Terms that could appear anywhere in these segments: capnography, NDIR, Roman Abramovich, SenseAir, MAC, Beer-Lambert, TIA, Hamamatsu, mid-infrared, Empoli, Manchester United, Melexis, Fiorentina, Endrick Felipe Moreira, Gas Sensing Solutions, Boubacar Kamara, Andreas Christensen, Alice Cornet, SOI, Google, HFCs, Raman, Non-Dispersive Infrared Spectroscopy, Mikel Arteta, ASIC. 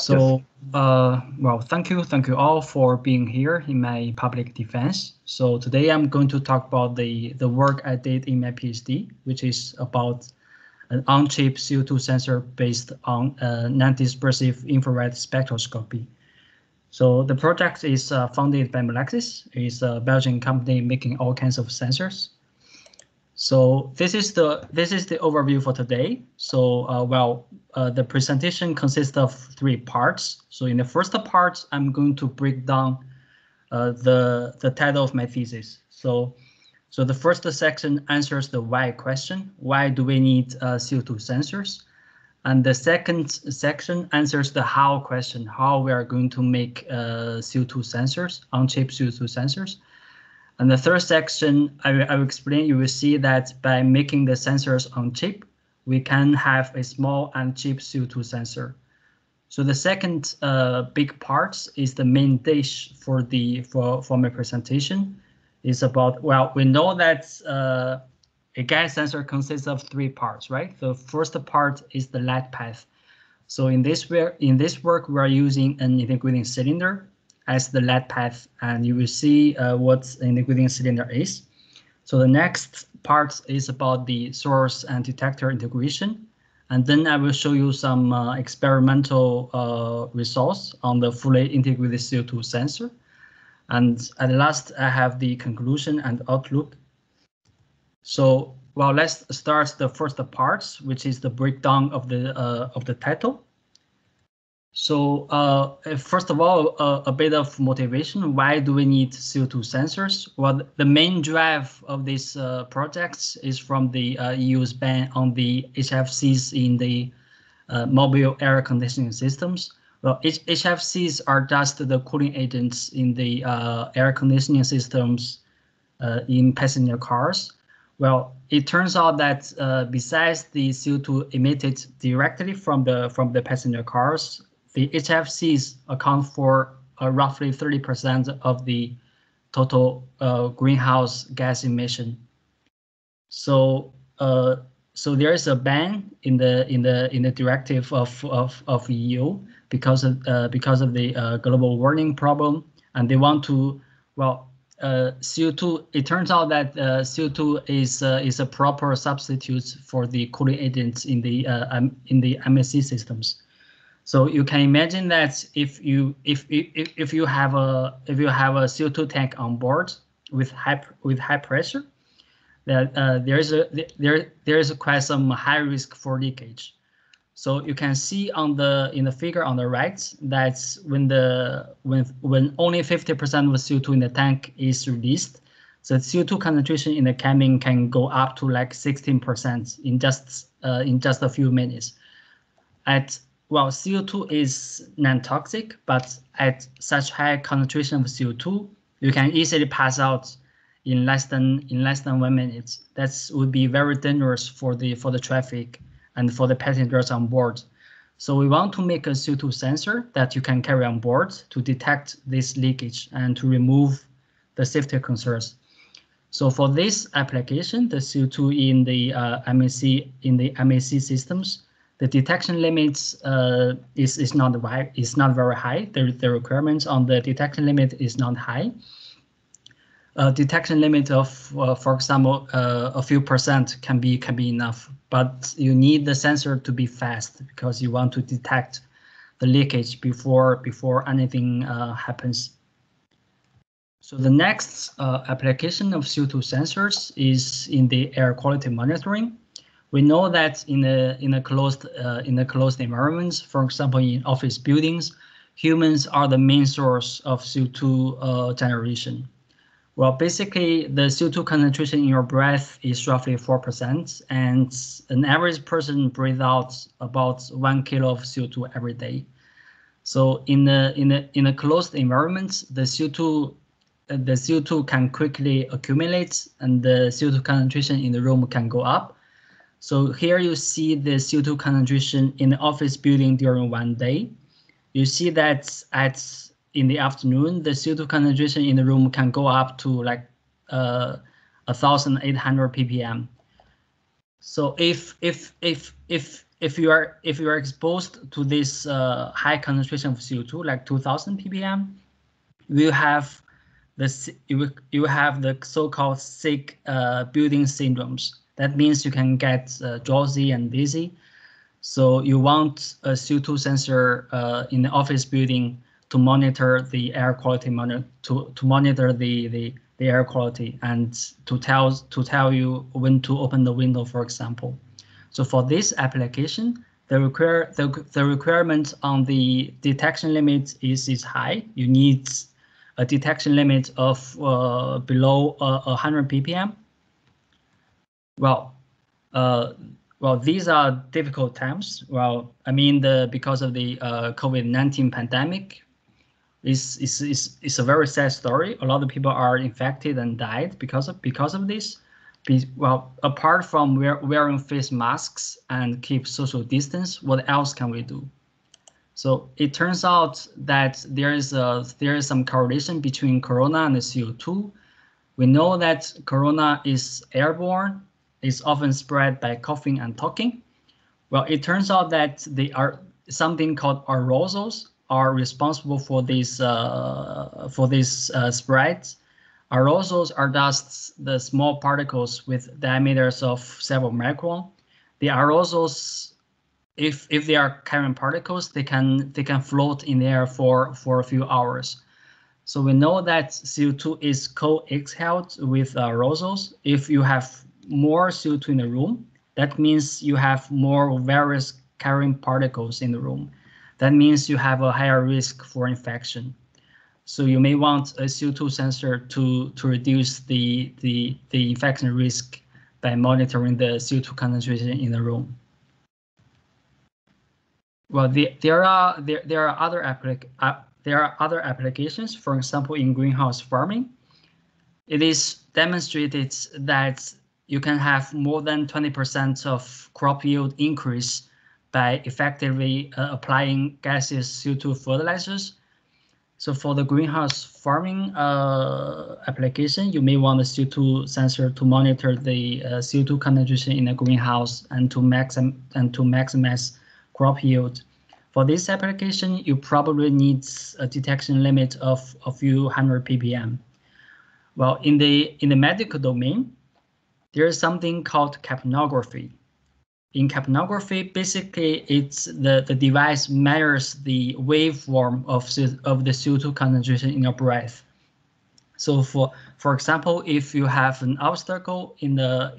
So, yes. Well, thank you all for being here in my public defense. So today I'm going to talk about the work I did in my PhD, which is about an on-chip CO2 sensor based on non-dispersive infrared spectroscopy. So the project is funded by Melexis. It's a Belgian company making all kinds of sensors. So this is the overview for today. So the presentation consists of three parts. So in the first part, I'm going to break down the title of my thesis. So the first section answers the why question. Why do we need CO2 sensors? And the second section answers the how question. How we are going to make CO2 sensors, on-chip CO2 sensors. And the third section, I will explain, you will see that by making the sensors on chip, we can have a small and cheap CO2 sensor. So the second big part is the main dish for my presentation. It's about, well, we know that a gas sensor consists of three parts, right? The first part is the light path. So in this work, we are using an integrating cylinder as the light path, and you will see what an integrating cylinder is. So the next part is about the source and detector integration, and then I will show you some experimental results on the fully integrated CO2 sensor. And at last, I have the conclusion and outlook. So, well, let's start the first part, which is the breakdown of the title. So first of all, a bit of motivation. Why do we need CO2 sensors? Well, the main drive of these projects is from the EU's ban on the HFCs in the mobile air conditioning systems. Well, HFCs are just the cooling agents in the air conditioning systems in passenger cars. Well, it turns out that besides the CO2 emitted directly from the passenger cars, the HFCs account for roughly 30% of the total greenhouse gas emission. So, so there is a ban in the directive of EU because of the global warming problem, and they want to, well, CO2. It turns out that CO2 is a proper substitute for the cooling agents in the MAC systems. So you can imagine that if you have a CO2 tank on board with high pressure, that there is quite some high risk for leakage. So you can see in the figure on the right that when only 50% of CO2 in the tank is released, so CO2 concentration in the cabin can go up to like 16% in just a few minutes. Well, CO2 is non-toxic, but at such high concentration of CO2, you can easily pass out in less than 1 minute. That would be very dangerous for the traffic and for the passengers on board. So we want to make a CO2 sensor that you can carry on board to detect this leakage and to remove the safety concerns. So for this application, the CO2 in the MAC systems, the detection limits is not very high. The requirements on the detection limit is not high. Detection limit of, for example, a few percent can be enough, but you need the sensor to be fast because you want to detect the leakage before anything happens. So the next application of CO2 sensors is in the air quality monitoring. We know that in a closed environments, for example, in office buildings, humans are the main source of CO2 generation. Well, basically, the CO2 concentration in your breath is roughly 4%, and an average person breathes out about 1 kilo of CO2 every day. So in a closed environment, the CO2 can quickly accumulate, and the CO2 concentration in the room can go up. So here you see the CO2 concentration in the office building during 1 day. You see that in the afternoon, the CO2 concentration in the room can go up to like 1,800 ppm. So if if you are exposed to this high concentration of CO2, like 2,000 ppm, you have the so-called sick building syndromes. That means you can get drowsy and dizzy. So you want a CO2 sensor in the office building to monitor the air quality, to monitor the air quality, and to tell you when to open the window, for example. So for this application, the requirement on the detection limit is high. You need a detection limit of below 100 ppm. Well, these are difficult times. Well, I mean, because of the COVID-19 pandemic, it's a very sad story. A lot of people are infected and died because of this. Well, apart from wearing face masks and keep social distance, what else can we do? So it turns out that there is some correlation between corona and the CO2. We know that corona is airborne. It's often spread by coughing and talking. Well, it turns out that they are something called aerosols are responsible for this spread. Aerosols are just the small particles with diameters of several micron. The aerosols, if they are carrying particles, they can float in the air for a few hours. So we know that CO2 is co-exhaled with aerosols. If you have more CO2 in the room, that means you have more various carrying particles in the room. That means you have a higher risk for infection. So you may want a CO2 sensor to reduce the infection risk by monitoring the CO2 concentration in the room. Well, there are other applications. For example, in greenhouse farming, it is demonstrated that you can have more than 20% of crop yield increase by effectively applying gaseous CO2 fertilizers. So for the greenhouse farming application, you may want a CO2 sensor to monitor the CO2 concentration in the greenhouse and to maximize crop yield. For this application, you probably need a detection limit of a few hundred ppm. Well, in the medical domain, there is something called capnography. In capnography, basically, it's the device measures the waveform of the CO2 concentration in your breath. So, for example, if you have an obstacle in the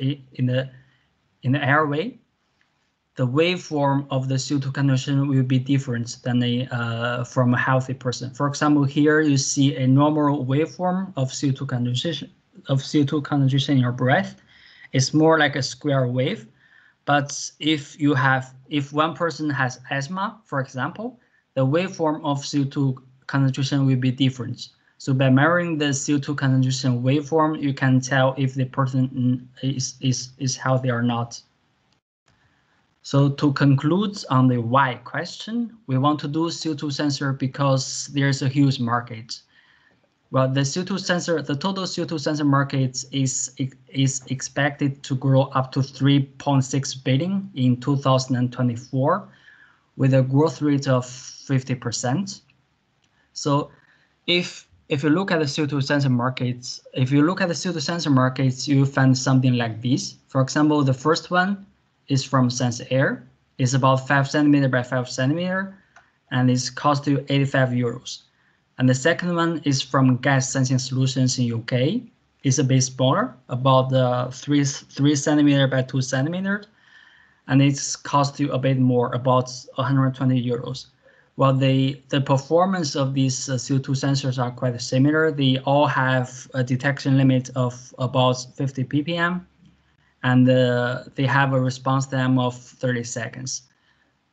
airway, the waveform of the CO2 concentration will be different than from a healthy person. For example, here you see a normal waveform of CO2 concentration in your breath. It's more like a square wave, but if one person has asthma, for example, the waveform of CO2 concentration will be different. So by measuring the CO2 concentration waveform, you can tell if the person is healthy or not. So to conclude on the why question, we want to do CO2 sensor because there's a huge market. Well, the total CO2 sensor market is expected to grow up to 3.6 billion in 2024, with a growth rate of 50%. So, if you look at the CO2 sensor markets, you find something like this. For example, the first one is from SenseAir. It's about 5 cm by 5 cm, and it's cost you €85. And the second one is from Gas Sensing Solutions in UK. It's a bit smaller, about 3 cm by 2 cm, and it's cost you a bit more, about €120. Well, the performance of these CO2 sensors are quite similar. They all have a detection limit of about 50 ppm, and they have a response time of 30 seconds.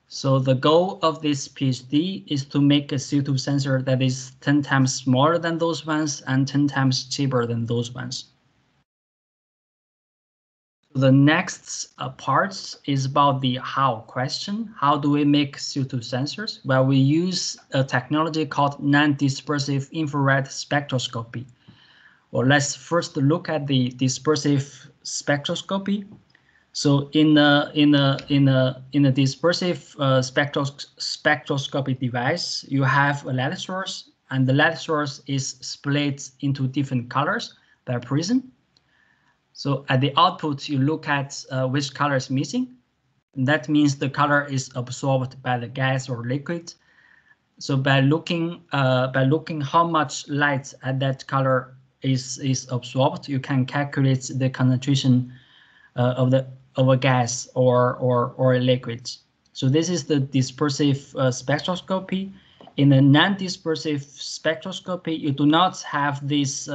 So the goal of this PhD is to make a CO2 sensor that is 10 times smaller than those ones and 10 times cheaper than those ones. The next part is about the how question. How do we make CO2 sensors? Well, we use a technology called non-dispersive infrared spectroscopy. Well, let's first look at the dispersive spectroscopy. So in a dispersive spectroscopic device, you have a light source, and the light source is split into different colors by a prism. So at the output, you look at which color is missing. And that means the color is absorbed by the gas or liquid. So by looking how much light at that color is absorbed, you can calculate the concentration of a gas or a liquid. So this is the dispersive spectroscopy. In the non-dispersive spectroscopy, you do not have this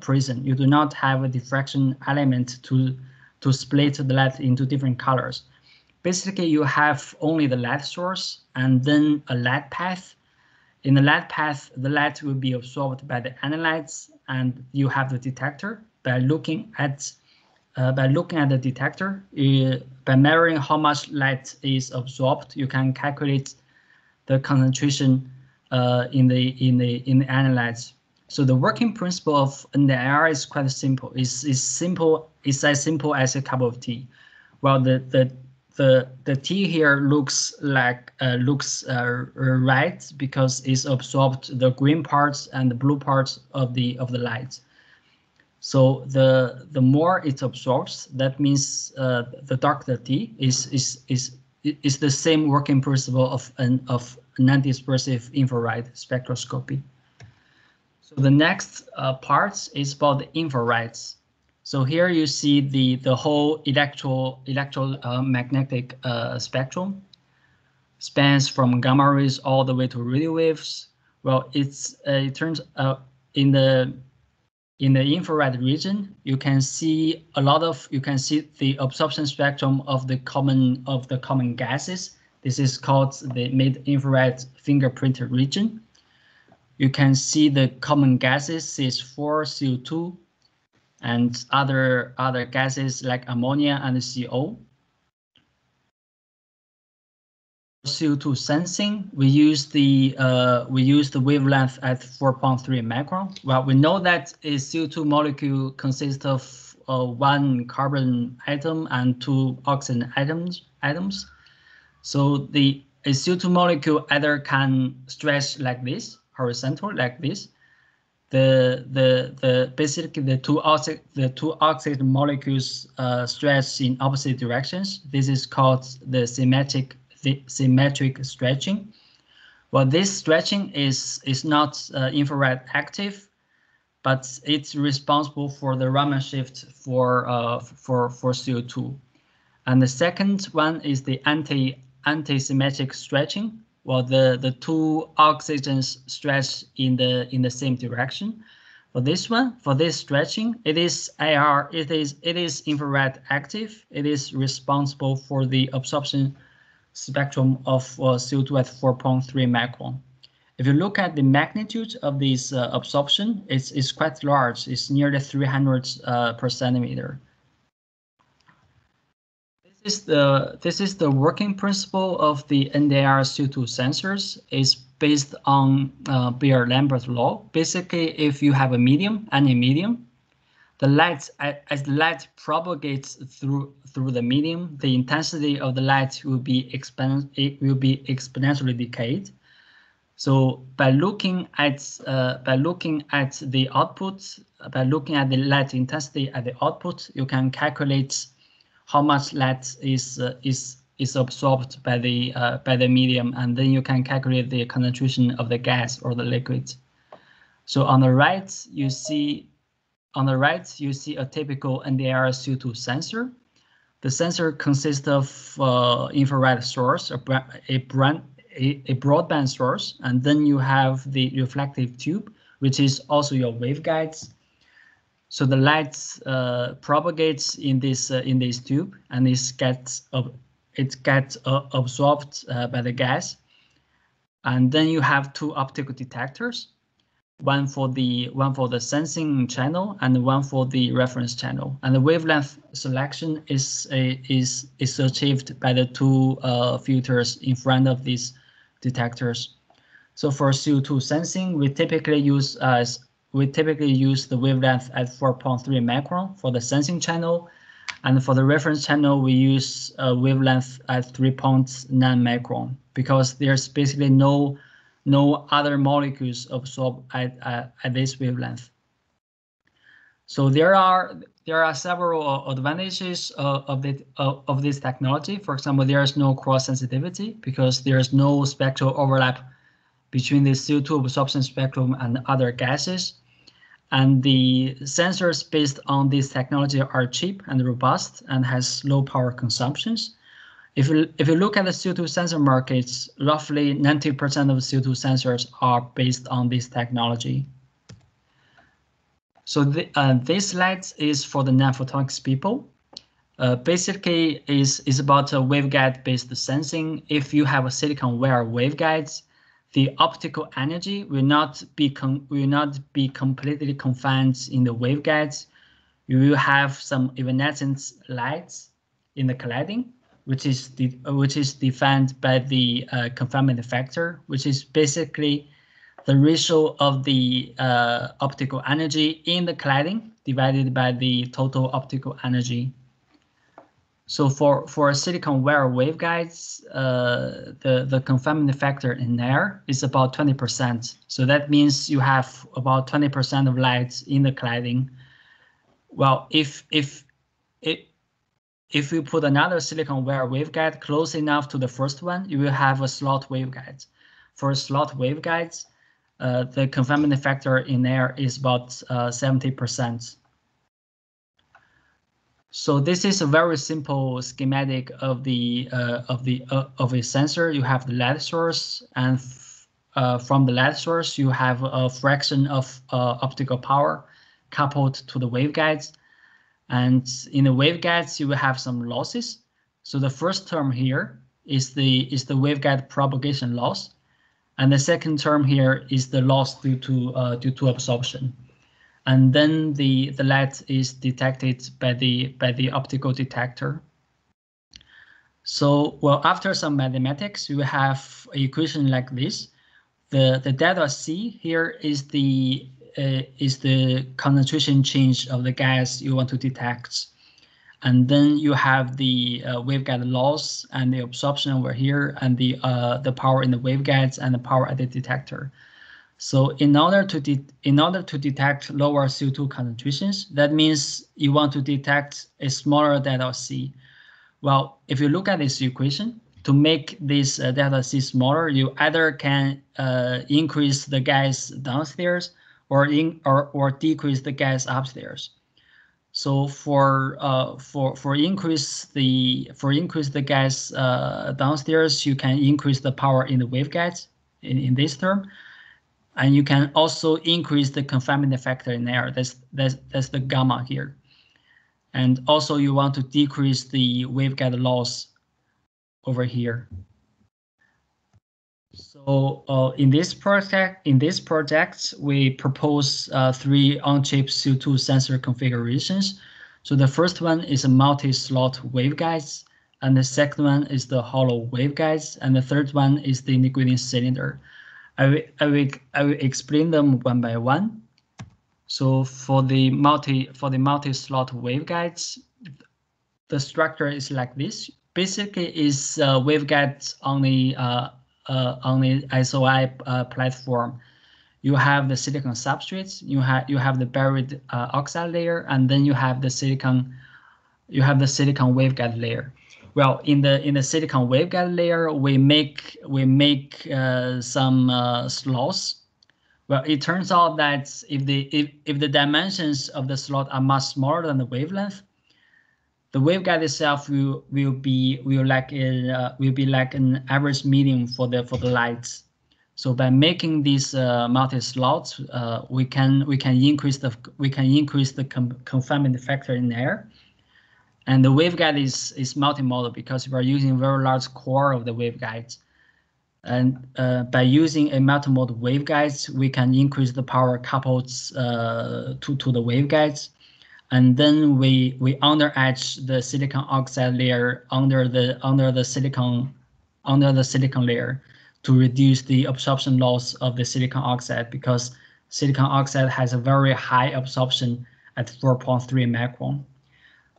prism. You do not have a diffraction element to split the light into different colors. Basically, you have only the light source and then a light path. In the light path, the light will be absorbed by the analytes, and you have the detector. By looking at the detector, by measuring how much light is absorbed, you can calculate the concentration in the analytes. So the working principle of NDIR is quite simple. It's as simple as a cup of tea. Well, the tea here looks red because it's absorbed the green parts and the blue parts of the light. So the more it absorbs, that means the darker the tea is the same working principle of non-dispersive infrared spectroscopy. So the next part is about the infrareds. So here you see the whole electromagnetic spectrum, spans from gamma rays all the way to radio waves. Well, it turns out in the infrared region, you can see the absorption spectrum of the common gases. This is called the mid-infrared fingerprint region. You can see the common gases, CH4, CO2, and other gases like ammonia and CO. CO2 sensing, we use the wavelength at 4.3 micron. Well, we know that a CO2 molecule consists of one carbon atom and two oxygen atoms. So a CO2 molecule either can stretch like this, horizontal like this. Basically the two oxygen molecules stretch in opposite directions. This is called the symmetric stretching. Well, this stretching is not infrared active, but it's responsible for the Raman shift for CO2. And the second one is the anti-symmetric stretching. Well, the two oxygens stretch in the same direction. For this stretching, it is infrared active. It is responsible for the absorption spectrum of CO2 at 4.3 micron. If you look at the magnitude of this absorption, it's quite large. It's nearly 300 per centimeter. This is the working principle of the NDIR CO2 sensors. It's based on Beer-Lambert law. Basically, if you have a medium, the light, as the light propagates through the medium, the intensity of the light will be exponentially decayed. So by looking at the output, by looking at the light intensity at the output, you can calculate how much light is absorbed by the medium, and then you can calculate the concentration of the gas or the liquid. So on the right you see a typical NDIR CO2 sensor. The sensor consists of infrared source, a broadband source, and then you have the reflective tube, which is also your waveguides. So the light propagates in this tube, and it gets absorbed by the gas. And then you have two optical detectors, one for the sensing channel and one for the reference channel. And the wavelength selection is achieved by the two filters in front of these detectors. So for CO2 sensing, we typically use the wavelength at 4.3 micron for the sensing channel, And for the reference channel, we use a wavelength at 3.9 micron because there's basically no other molecules absorbed at this wavelength. So there are several advantages of this technology. For example, there is no cross sensitivity because there is no spectral overlap between the CO2 absorption spectrum and other gases. And the sensors based on this technology are cheap and robust and has low power consumptions. If you look at the CO2 sensor markets, roughly 90% of CO2 sensors are based on this technology. So this slide is for the non-photonics people. Basically, is about a waveguide-based sensing. If you have a silicon wire waveguides, the optical energy will not be completely confined in the waveguides. You will have some evanescent lights in the colliding, which is defined by the confinement factor, which is basically the ratio of the optical energy in the colliding divided by the total optical energy. So for silicon wire waveguides, the confinement factor in there is about 20%. So that means you have about 20% of lights in the colliding. Well, if you put another silicon wire waveguide close enough to the first one, you will have a slot waveguide. For slot waveguides, the confinement factor in there is about 70%. So this is a very simple schematic of a sensor. You have the light source, and from the light source you have a fraction of optical power coupled to the waveguides, and in the waveguides you will have some losses. So the first term here is the waveguide propagation loss. And the second term here is the loss due to absorption, and then the light is detected by the optical detector. So well, after some mathematics, you have an equation like this. The delta C here is the concentration change of the gas you want to detect, and then you have the waveguide loss and the absorption over here, and the power in the waveguides and the power at the detector. So in order to detect lower CO2 concentrations, that means you want to detect a smaller delta C. Well, if you look at this equation, to make this delta C smaller, you either can increase the gas downstairs or decrease the gas upstairs. So for increase the gas downstairs, you can increase the power in the waveguides in this term, and you can also increase the confinement factor in there. That's the gamma here, and also you want to decrease the waveguide loss over here. So in this project, we propose three on-chip CO2 sensor configurations. So the first one is a multi-slot waveguides, and the second one is the hollow waveguides, and the third one is the integrating cylinder. I will explain them one by one. So for the multi-slot waveguides, the structure is like this. Basically, it's waveguides on the SOI platform. You have the silicon substrates, you have the buried oxide layer, and then you have the silicon waveguide layer. Well, in the silicon waveguide layer, we make some slots. Well, it turns out that if the dimensions of the slot are much smaller than the wavelength, the waveguide itself will be like an average medium for the lights. So by making these multi slots, we can increase the confinement factor in there. And the waveguide is multimodal because we are using a very large core of the waveguides. And by using a multimodal waveguides, we can increase the power coupled to the waveguides. And then we under-etch the silicon oxide layer under the silicon layer to reduce the absorption loss of the silicon oxide, because silicon oxide has a very high absorption at 4.3 micron.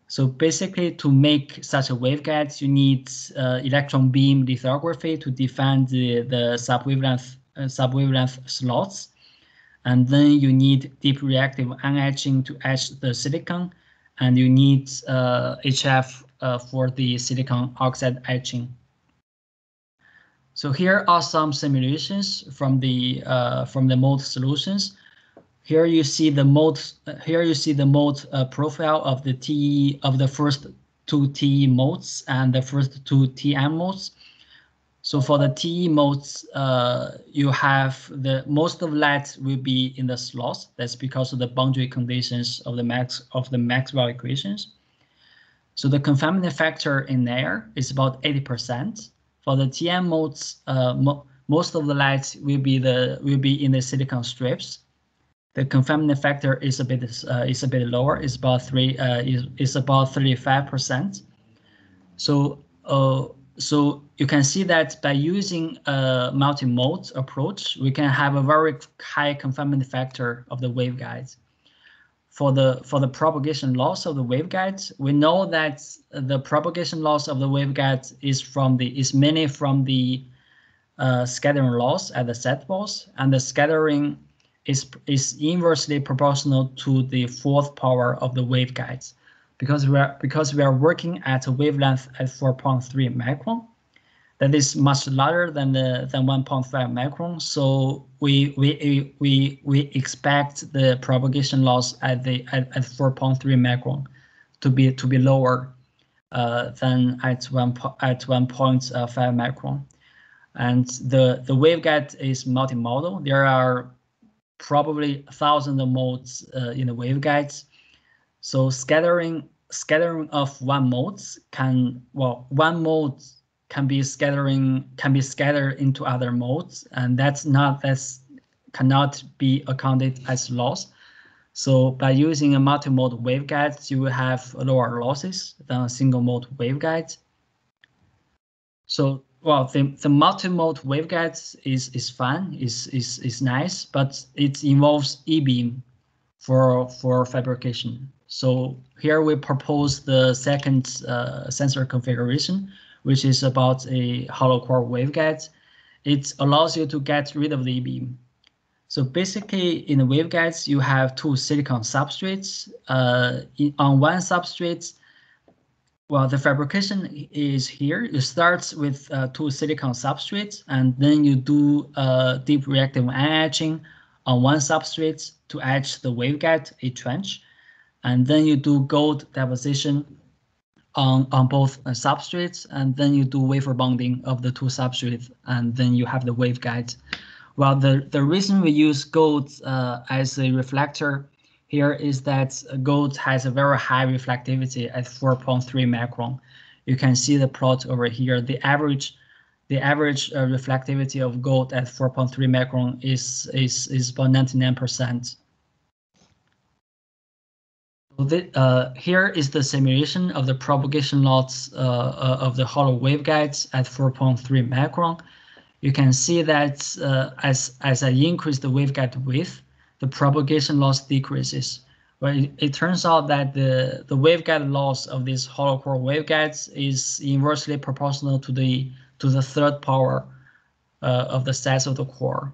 So basically, to make such a waveguide, you need electron beam lithography to define the sub-wavelength slots. And then you need deep reactive unetching to etch the silicon. And you need HF for the silicon oxide etching. So here are some simulations from the mold solutions. Here you see the mold. Here you see the mold profile of the TE of the first two TE modes and the first two TM modes. So for the TE modes, you have the most of light will be in the slots. That's because of the boundary conditions of the Maxwell equations. So the confinement factor in air is about 80%. For the TM modes, most of the lights will be in the silicon strips. The confinement factor is a bit lower. It's about 35%. So so you can see that by using a multi-mode approach, we can have a very high confinement factor of the waveguides. For the propagation loss of the waveguide, we know that the propagation loss of the waveguide is mainly from the scattering loss at the set balls, and the scattering is inversely proportional to the fourth power of the waveguides, because we are working at a wavelength at 4.3 micron. That is much larger than 1.5 micron, so we expect the propagation loss at 4.3 micron to be lower than at 1.5 micron, and the waveguide is multimodal. There are probably 1,000 modes in the waveguides, so scattering of one mode can be scattered into other modes, and that cannot be accounted as loss. So by using a multi-mode waveguide, you will have lower losses than a single mode waveguide. So well, the multi-mode waveguides is fun, is nice, but it involves e-beam for fabrication. So here we propose the second sensor configuration, which is about a hollow core waveguide. It allows you to get rid of the e-beam. So basically, in the waveguides, you have two silicon substrates. On one substrate, well, the fabrication is here. You start with two silicon substrates, and then you do deep reactive etching on one substrate to etch the waveguide, a trench, and then you do gold deposition on both substrates, and then you do wafer bonding of the two substrates, and then you have the waveguide. Well, the reason we use gold as a reflector here is that gold has a very high reflectivity at 4.3 micron. You can see the plot over here. The average reflectivity of gold at 4.3 micron is about 99%. Here is the simulation of the propagation loss of the hollow waveguides at 4.3 micron. You can see that as I increase the waveguide width, the propagation loss decreases. Well, it turns out that the waveguide loss of these hollow core waveguides is inversely proportional to the third power of the size of the core.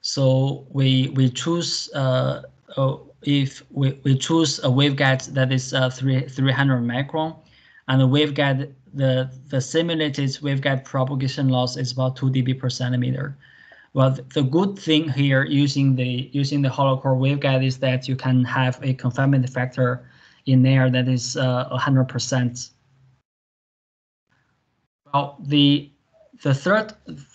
So we choose. If we choose a waveguide that is 300 micron, and the waveguide, the simulated waveguide propagation loss is about 2 dB per centimeter. Well, the good thing here using the hollow core waveguide is that you can have a confinement factor in there that is 100%. Well, the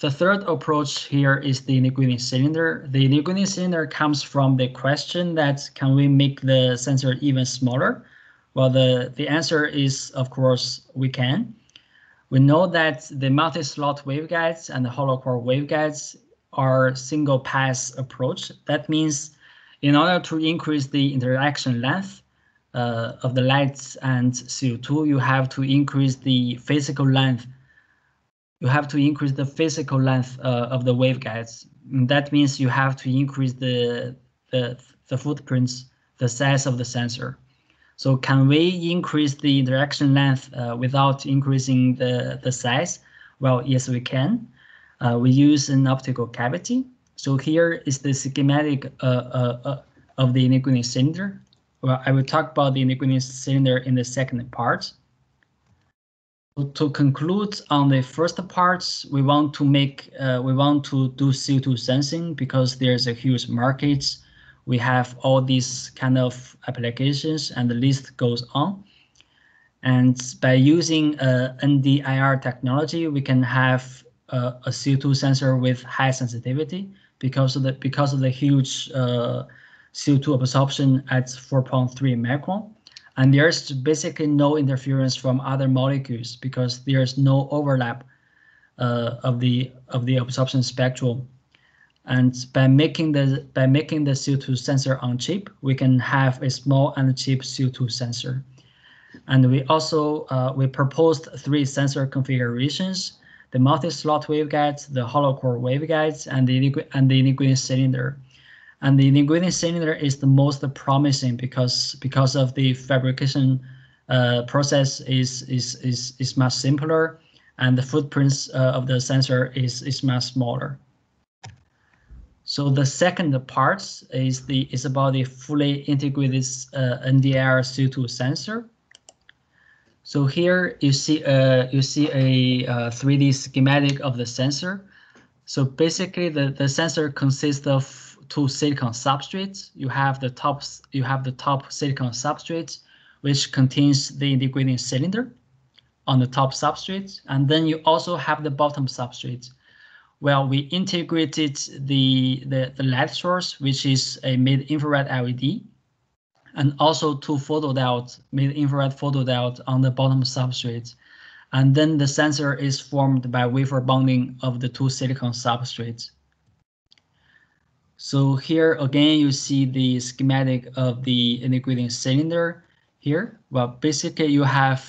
third approach here is the Liguini cylinder. The Liguini cylinder comes from the question that can we make the sensor even smaller? Well, the answer is, of course, we can. We know that the multi-slot waveguides and the hollow core waveguides are single pass approach. That means in order to increase the interaction length of the lights and CO2, you have to increase the physical length. You have to increase the physical length of the waveguides. And that means you have to increase the footprints, the size of the sensor. So can we increase the interaction length without increasing the size? Well, yes, we can. We use an optical cavity. So here is the schematic of the inequity cylinder. Well, I will talk about the inequity cylinder in the second part. To conclude on the first part, we want to do CO2 sensing because there's a huge market. We have all these kind of applications and the list goes on. And by using NDIR technology, we can have a CO2 sensor with high sensitivity because of the huge CO2 absorption at 4.3 micron. And there's basically no interference from other molecules because there's no overlap of the absorption spectrum. And by making the CO2 sensor on chip, we can have a small and cheap CO2 sensor. And we also proposed three sensor configurations: the multi-slot waveguide, the hollow core waveguides, and the inequity cylinder. And the inequity cylinder is the most promising because of the fabrication process is much simpler, and the footprints of the sensor is much smaller. So the second part is about the fully integrated NDIR CO2 sensor. So here you see a 3D schematic of the sensor. So basically the sensor consists of two silicon substrates. You have the top silicon substrate, which contains the integrating cylinder on the top substrate, and then you also have the bottom substrate. Well, we integrated the light source, which is a mid-infrared LED, and also two photodiodes, mid-infrared photodiode on the bottom substrate. And then the sensor is formed by wafer bonding of the two silicon substrates. So here again, you see the schematic of the integrating cylinder here. Well, basically you have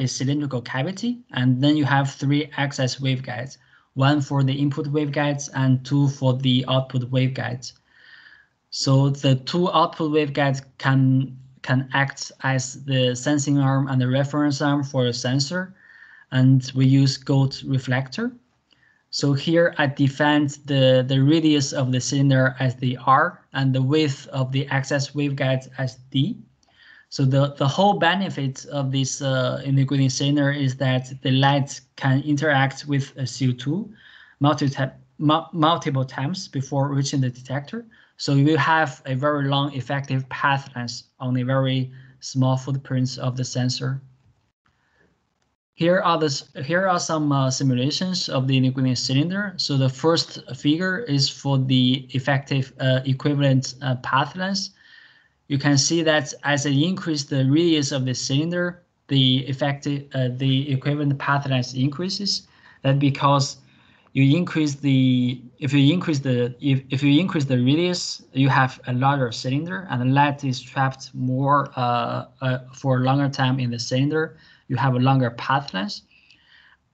a cylindrical cavity, and then you have three access waveguides. One for the input waveguides and two for the output waveguides. So the two output waveguides can act as the sensing arm and the reference arm for the sensor, and we use gold reflector. So here I defined the radius of the cylinder as the R and the width of the access waveguides as D. So the whole benefit of this integrating cylinder is that the light can interact with a CO2 multiple times before reaching the detector. So you will have a very long effective path length on a very small footprints of the sensor. Here are some simulations of the integrating cylinder. So the first figure is for the effective equivalent path length. You can see that as I increase the radius of the cylinder, the equivalent path length increases. That because if you increase the radius, you have a larger cylinder, and the light is trapped more for a longer time in the cylinder. You have a longer path length,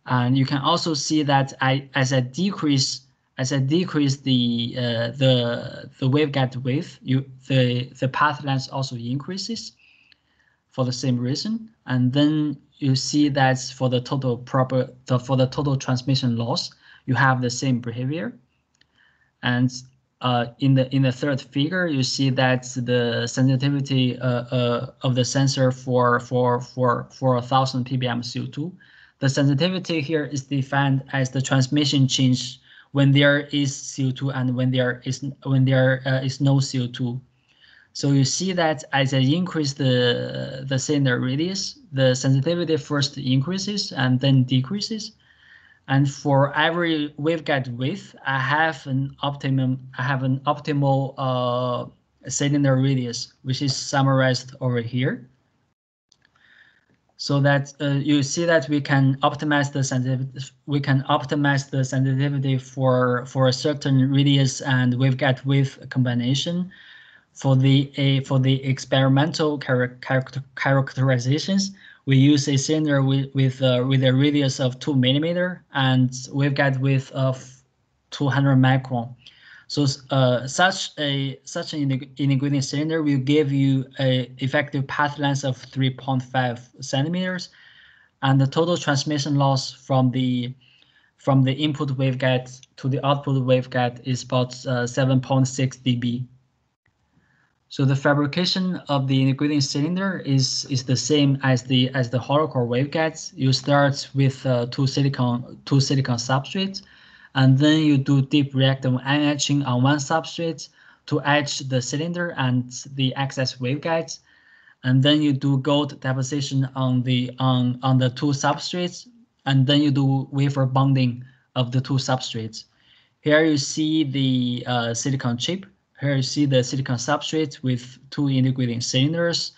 and you can also see that as I decrease the waveguide width, the path length also increases for the same reason. And then you see that for the total transmission loss, you have the same behavior. And in the third figure, you see that the sensitivity of the sensor for 1,000 ppm CO2. The sensitivity here is defined as the transmission change when there is CO2 and when there is no CO2. So you see that as I increase the cylinder radius, the sensitivity first increases and then decreases. And for every waveguide width, I have an optimal cylinder radius, which is summarized over here. So that you see that we can optimize the sensitivity for a certain radius and waveguide width combination. For the experimental characterizations, we use a cylinder with a radius of 2 mm and waveguide width of 200 micron. So such an integrating cylinder will give you an effective path length of 3.5 centimeters, and the total transmission loss from the input waveguide to the output waveguide is about 7.6 dB. So the fabrication of the integrating cylinder is the same as the hollow core waveguides. You start with two silicon substrates, and then you do deep reactive ion etching on one substrate to etch the cylinder and the excess waveguides, and then you do gold deposition on the two substrates, and then you do wafer bonding of the two substrates. Here you see the silicon chip. Here you see the silicon substrate with two integrating cylinders,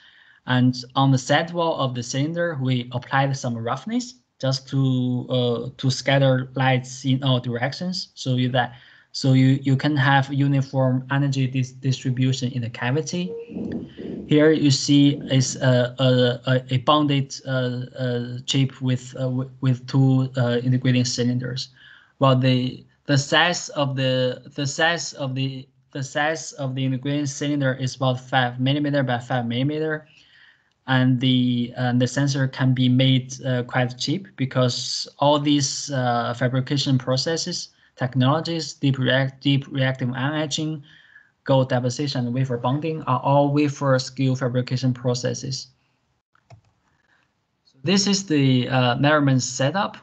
and on the side wall of the cylinder, we applied some roughness just to scatter lights in all directions, so you can have uniform energy distribution in the cavity. Here you see is a bonded chip with two integrating cylinders. Well, the size of the integrating cylinder is about 5 mm by 5 mm, and the sensor can be made quite cheap because all these fabrication processes, technologies, deep reactive ion etching, gold deposition, and wafer bonding are all wafer scale fabrication processes. So this is the measurement setup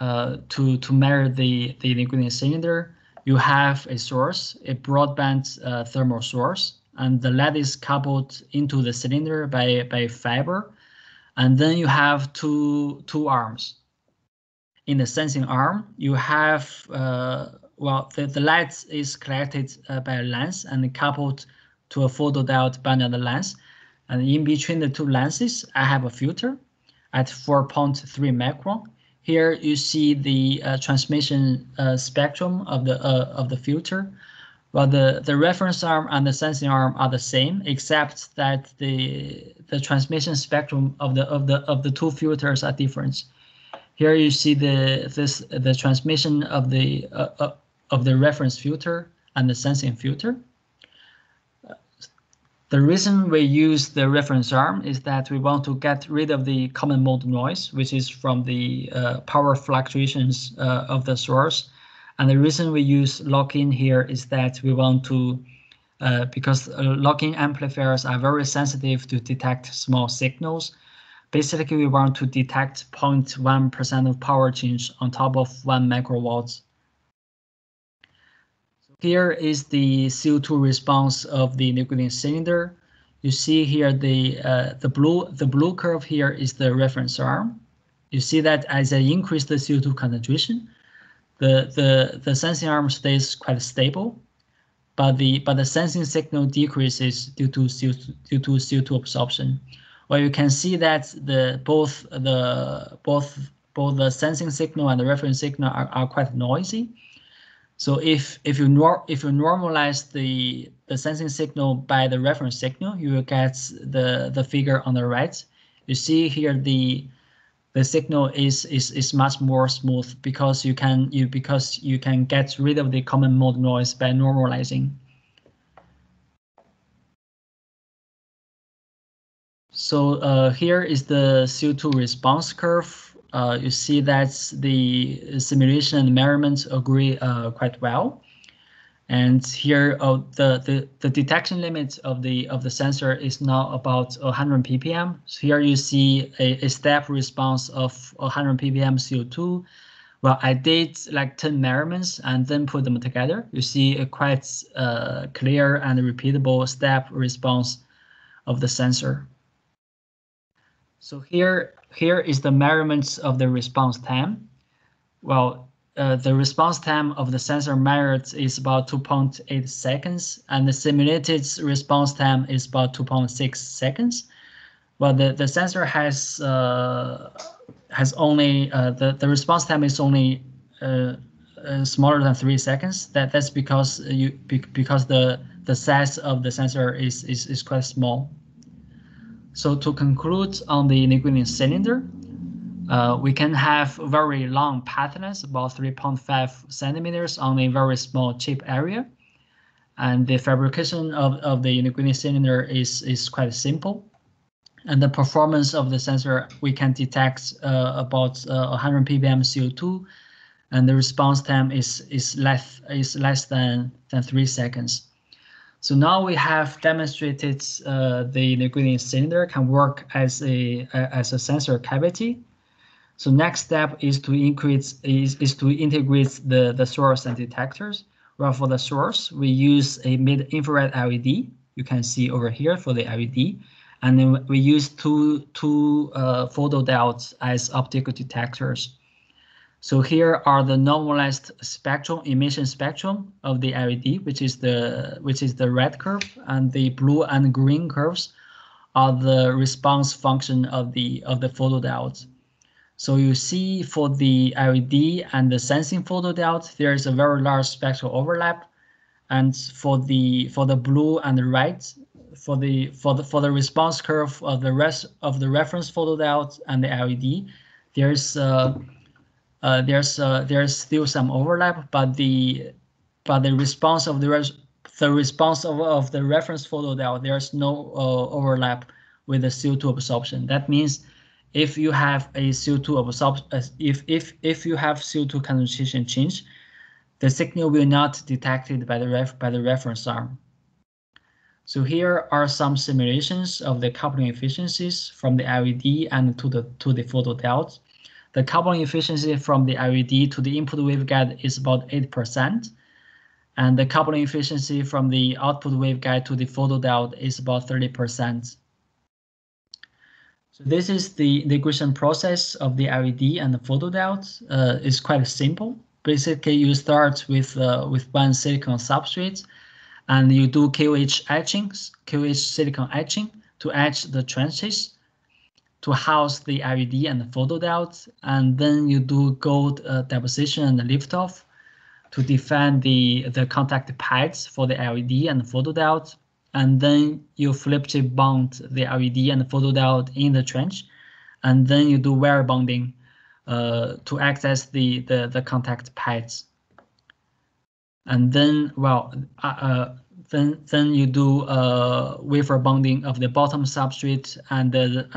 to measure the integrating cylinder. You have a source, a broadband thermal source, and the lead is coupled into the cylinder by fiber. And then you have two arms. In the sensing arm, you have, the lead is collected by a lens and coupled to a photodiode by another lens. And in between the two lenses, I have a filter at 4.3 micron. Here you see the transmission spectrum of the filter. Well, the reference arm and the sensing arm are the same, except that the transmission spectrum of the two filters are different. Here you see the transmission of the reference filter and the sensing filter. The reason we use the reference arm is that we want to get rid of the common mode noise, which is from the power fluctuations of the source. And the reason we use lock-in here is that we want to, because lock-in amplifiers are very sensitive to detect small signals. Basically, we want to detect 0.1% of power change on top of 1 microwatt. Here is the CO2 response of the integrating cylinder. You see here the blue curve here is the reference arm. You see that as I increase the CO2 concentration, the sensing arm stays quite stable, but the sensing signal decreases due to CO2 absorption. Well, you can see that both the sensing signal and the reference signal are quite noisy. So if you normalize the sensing signal by the reference signal, you will get the figure on the right. You see here the signal is much more smooth because you can get rid of the common mode noise by normalizing. So here is the CO2 response curve. You see that the simulation and measurements agree quite well, and here the detection limit of the sensor is now about 100 ppm. So here you see a step response of 100 ppm CO2. Well, I did like 10 measurements and then put them together. You see a quite clear and repeatable step response of the sensor. So here is the measurements of the response time. Well, the response time of the sensor measured is about 2.8 seconds, and the simulated response time is about 2.6 seconds. Well, the sensor has only the response time is only smaller than 3 seconds. That's because the size of the sensor is quite small. So to conclude on the integrating cylinder, we can have very long path lengths, about 3.5 centimeters on a very small chip area. And the fabrication of the uniqueness cylinder is quite simple. And the performance of the sensor, we can detect about 100 ppm CO2, and the response time is less than 3 seconds. So now we have demonstrated the uniqueness cylinder can work as a sensor cavity. So next step is to integrate the source and detectors. Well, for the source, we use a mid-infrared LED. You can see over here for the LED. And then we use two photodiodes as optical detectors. So here are the normalized spectrum, emission spectrum of the LED, which is the red curve, and the blue and green curves are the response function of the photodiodes. So you see for the LED and the sensing photodiode, there is a very large spectral overlap, and for the blue and the red, for the response curve of the rest of the reference photodiode and the LED, there's still some overlap, but the response of the reference photodiode, there's no overlap with the CO2 absorption. That means if you have a CO2 absorption, if you have CO2 concentration change, the signal will not detected by the reference arm. So here are some simulations of the coupling efficiencies from the LED and to the photodiodes. The coupling efficiency from the LED to the input waveguide is about 8%, and the coupling efficiency from the output waveguide to the photodiode is about 30%. So this is the integration process of the LED and the photodiode. It's quite simple. Basically, you start with one silicon substrate, and you do QH silicon etching to etch the trenches to house the LED and the photodiodes, and then you do gold deposition and liftoff to define the contact pads for the LED and the photodiode, and then you flip chip bond the LED and the photodiode in the trench, and then you do wire bonding to access the contact pads, and then Then you do wafer bonding of the bottom substrate and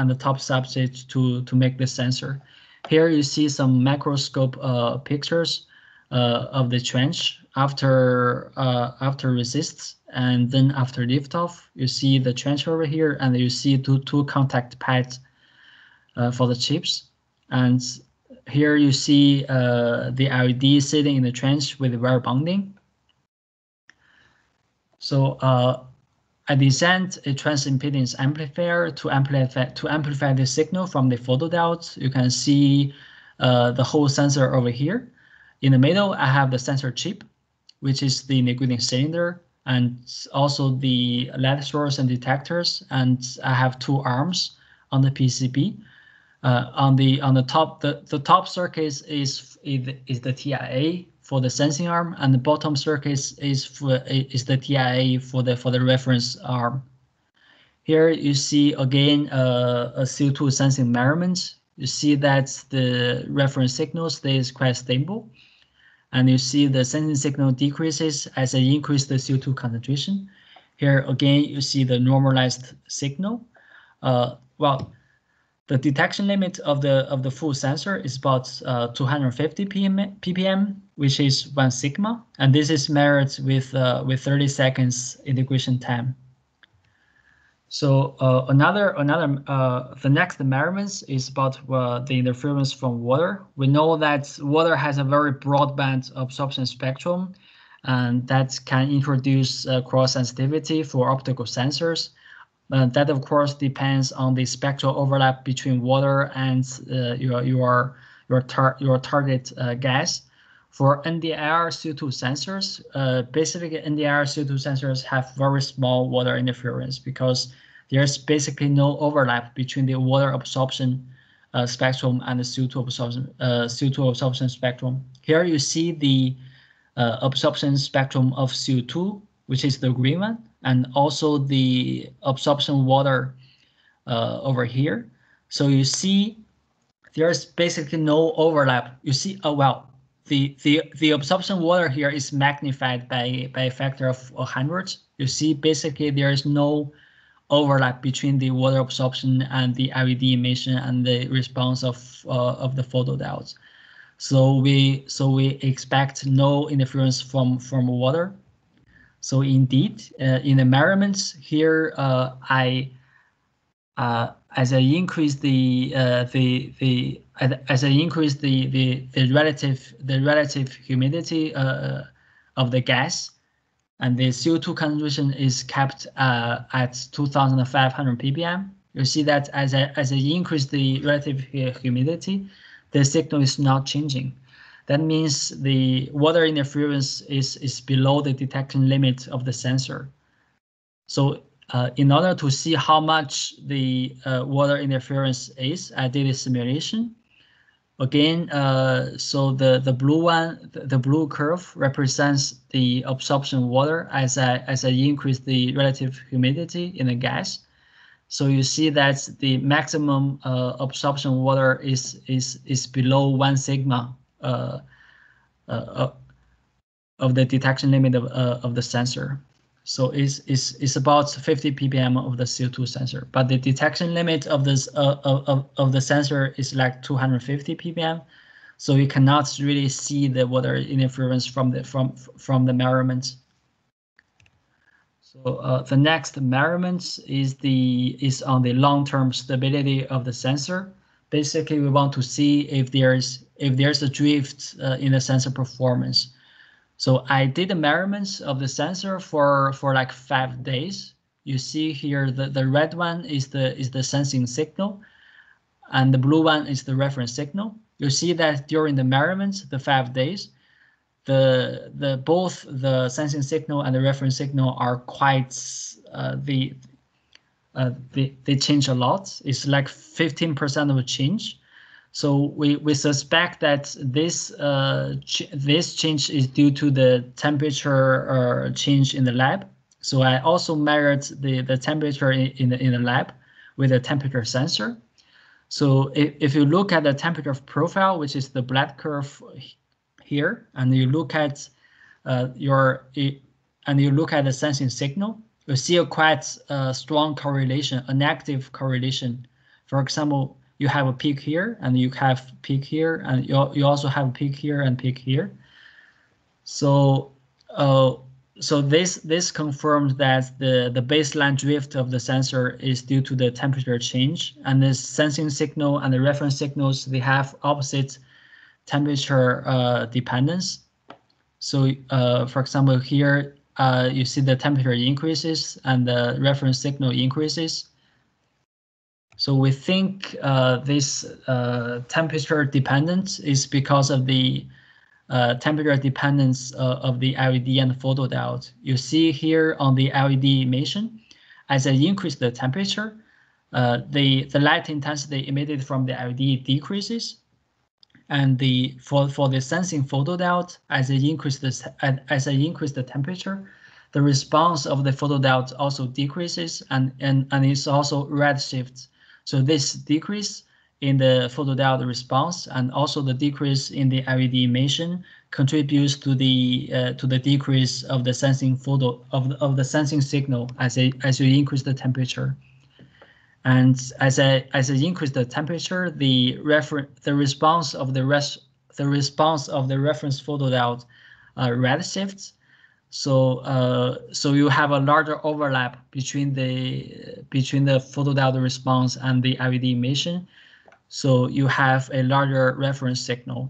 the top substrate to make the sensor. Here you see some microscope pictures of the trench after resists and then after liftoff. You see the trench over here, and you see two contact pads for the chips. And here you see the LED sitting in the trench with wire bonding. So I designed a transimpedance amplifier to amplify the signal from the photodiodes. You can see the whole sensor over here. In the middle, I have the sensor chip, which is the uniqueness cylinder, and also the light source and detectors. And I have two arms on the PCB. On the top, the top circuit is the TIA for the sensing arm, and the bottom circuit is the TIA for the reference arm. Here you see again a CO2 sensing measurement. You see that the reference signal stays quite stable, and you see the sensing signal decreases as I increase the CO2 concentration. Here again you see the normalized signal. The detection limit of the full sensor is about 250 ppm, which is 1 sigma, and this is measured with 30 seconds integration time. So the next measurements is about the interference from water. We know that water has a very broadband absorption spectrum, and that can introduce cross sensitivity for optical sensors. That of course depends on the spectral overlap between water and your target gas. For NDIR CO2 sensors, basically NDIR CO2 sensors have very small water interference because there's basically no overlap between the water absorption spectrum and the CO2 absorption spectrum. Here you see the absorption spectrum of CO2, which is the green one, and also the absorption water over here. So you see there's basically no overlap. You see, the absorption water here is magnified by a factor of 100. You see, basically there is no overlap between the water absorption and the IVD emission and the response of the photodiodes. So we expect no interference from water. So indeed, in the measurements here, as I increase the relative humidity of the gas, and the CO2 concentration is kept at 2,500 ppm. You see that as I increase the relative humidity, the signal is not changing. That means the water interference is below the detection limit of the sensor. So in order to see how much the water interference is, I did a simulation. Again, so the blue curve represents the absorption water as I increase the relative humidity in the gas. So you see that the maximum absorption water is below 1 sigma of the detection limit of the sensor. So it's about 50 ppm of the CO2 sensor, but the detection limit of this of the sensor is like 250 ppm, so you cannot really see the water interference from the measurements. So the next measurements is on the long-term stability of the sensor. Basically, we want to see if there's a drift in the sensor performance. So I did the measurements of the sensor for like 5 days. You see here the red one is the sensing signal, and the blue one is the reference signal. You see that during the measurements, the 5 days, both the sensing signal and the reference signal are quite they change a lot. It's like 15% of a change. So we suspect that this change is due to the temperature change in the lab. So I also measured the temperature in the lab with a temperature sensor. So if you look at the temperature profile, which is the black curve here, and you look at the sensing signal, you see a quite strong correlation, a negative correlation. For example, you have a peak here, and you have peak here, and you also have peak here and peak here. So, so this confirms that the baseline drift of the sensor is due to the temperature change, and the sensing signal and the reference signals, they have opposite temperature dependence. So, for example, here you see the temperature increases and the reference signal increases. So we think this temperature dependence is because of the temperature dependence of the IVD and the photodiode. You see here on the IVD emission, as I increase the temperature, the light intensity emitted from the IVD decreases, and for the sensing photodiode, as I increase the temperature, the response of the photodiode also decreases, and it's also redshift. So this decrease in the photodiode response and also the decrease in the IVD emission contributes to the decrease of the sensing sensing signal as you increase the temperature. And as I increase the temperature, the response of the reference photodiode redshifts. So so you have a larger overlap between the photodiode response and the IVD emission, so you have a larger reference signal.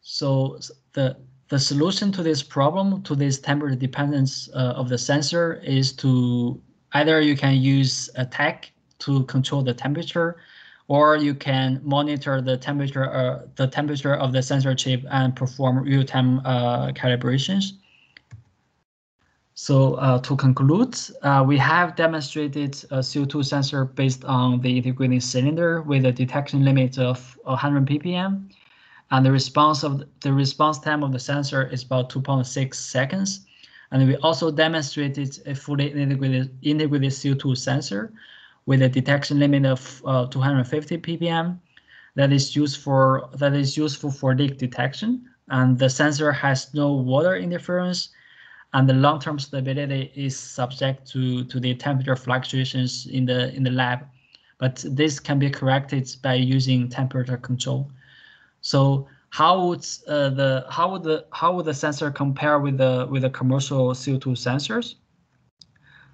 So the solution to this problem, to this temperature dependence of the sensor, is to either you can use a tag to control the temperature, or you can monitor the temperature of the sensor chip and perform real-time calibrations. So to conclude, we have demonstrated a CO2 sensor based on the integrating cylinder with a detection limit of 100 ppm, and the response time of the sensor is about 2.6 seconds. And we also demonstrated a fully integrated CO2 sensor with a detection limit of 250 ppm that is useful for leak detection and the sensor has no water interference, and the long-term stability is subject to the temperature fluctuations in the lab. But this can be corrected by using temperature control. So how would the sensor compare with the commercial CO2 sensors?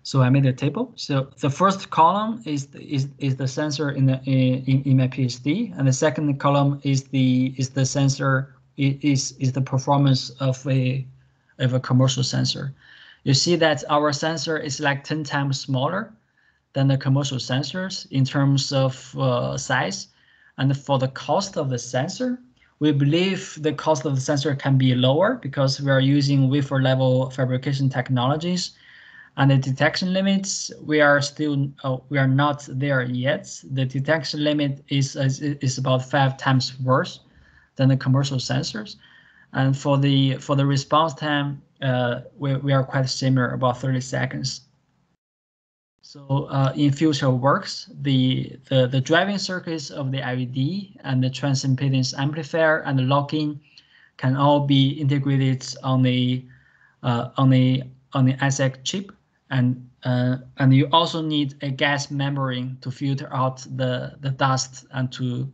So I made a table. So the first column is the sensor in my PhD, and the second column is the sensor is the performance of a commercial sensor. You see that our sensor is like 10 times smaller than the commercial sensors in terms of size, and for the cost of the sensor, we believe the cost of the sensor can be lower because we are using wafer level fabrication technologies. And the detection limits, we are not there yet. The detection limit is about 5 times worse than the commercial sensors, and for the response time, we are quite similar, about 30 seconds. So in future works, the driving circuits of the IVD and the transimpedance amplifier and the locking can all be integrated on the ASIC chip. And you also need a gas membrane to filter out the dust and to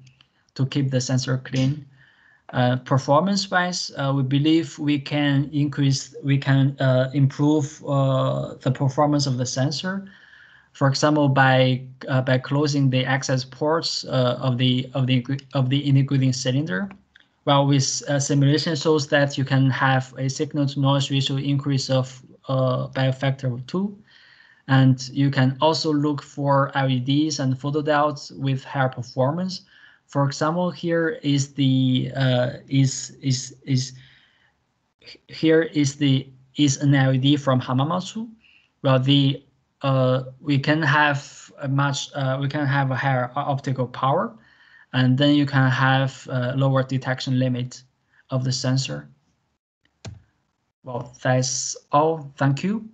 keep the sensor clean. Performance-wise, we believe we can improve the performance of the sensor. For example, by closing the access ports of the integrating cylinder. Well, with simulation shows that you can have a signal-to-noise ratio increase of by a factor of 2, and you can also look for LEDs and photodiodes with higher performance. For example, here is an LED from Hamamatsu. Well, we can have a higher optical power, and then you can have a lower detection limit of the sensor. Well, that's all. Thank you.